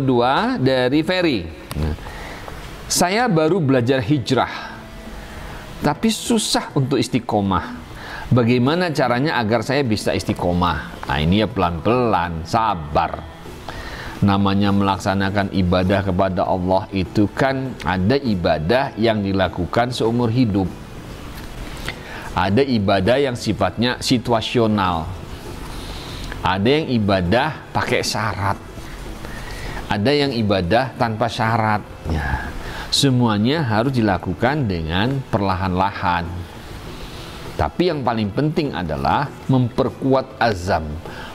2 dari Ferry. Saya baru belajar hijrah, tapi susah untuk istiqomah. Bagaimana caranya agar saya bisa istiqomah? Nah, ini ya pelan-pelan, sabar. Namanya melaksanakan ibadah kepada Allah itu kan ada ibadah yang dilakukan seumur hidup. Ada ibadah yang sifatnya situasional. Ada yang ibadah pakai syarat. Ada yang ibadah tanpa syarat. Ya. Semuanya harus dilakukan dengan perlahan-lahan. Tapi yang paling penting adalah memperkuat azam,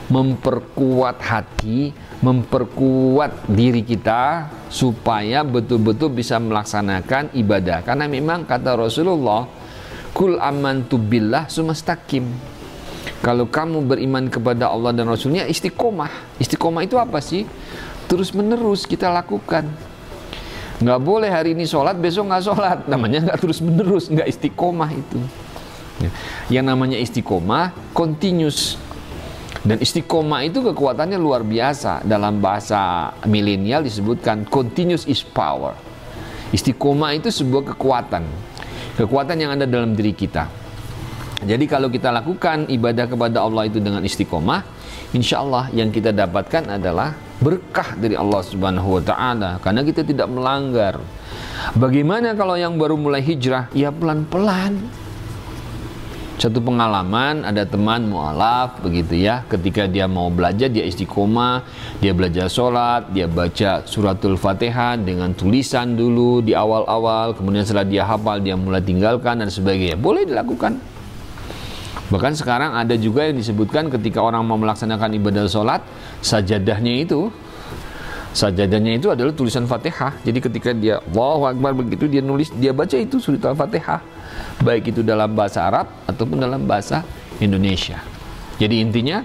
memperkuat hati, memperkuat diri kita supaya betul-betul bisa melaksanakan ibadah. Karena memang kata Rasulullah, kul amantu billah sumastaqim. Kalau kamu beriman kepada Allah dan Rasulnya, istiqomah. Istiqomah itu apa sih? Terus menerus kita lakukan. Nggak boleh hari ini sholat, besok nggak sholat. Namanya nggak terus menerus, nggak istiqomah itu. Yang namanya istiqomah, continuous. Dan istiqomah itu kekuatannya luar biasa. Dalam bahasa milenial disebutkan continuous is power. Istiqomah itu sebuah kekuatan. Kekuatan yang ada dalam diri kita. Jadi kalau kita lakukan ibadah kepada Allah itu dengan istiqomah, insya Allah yang kita dapatkan adalah berkah dari Allah Subhanahu wa Ta'ala. Karena kita tidak melanggar. Bagaimana kalau yang baru mulai hijrah? Ya pelan-pelan. Satu pengalaman, ada teman mu'alaf begitu ya, ketika dia mau belajar, dia istiqomah, dia belajar sholat, dia baca suratul Fatiha dengan tulisan dulu di awal-awal, kemudian setelah dia hafal, dia mulai tinggalkan dan sebagainya. Boleh dilakukan. Bahkan sekarang ada juga yang disebutkan ketika orang mau melaksanakan ibadah sholat, sajadahnya itu adalah tulisan Fatihah. Jadi ketika dia Allahu Akbar begitu, dia nulis, dia baca itu surah Al-Fatihah, baik itu dalam bahasa Arab ataupun dalam bahasa Indonesia. Jadi intinya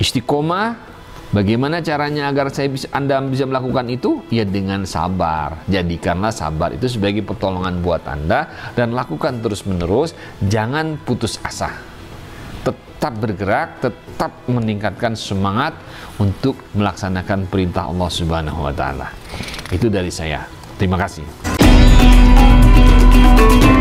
istiqomah. Bagaimana caranya agar Anda bisa melakukan itu? Ya dengan sabar. Jadikanlah sabar itu sebagai pertolongan buat Anda dan lakukan terus-menerus, jangan putus asa. Tetap bergerak, tetap meningkatkan semangat untuk melaksanakan perintah Allah Subhanahu wa Ta'ala. Itu dari saya. Terima kasih.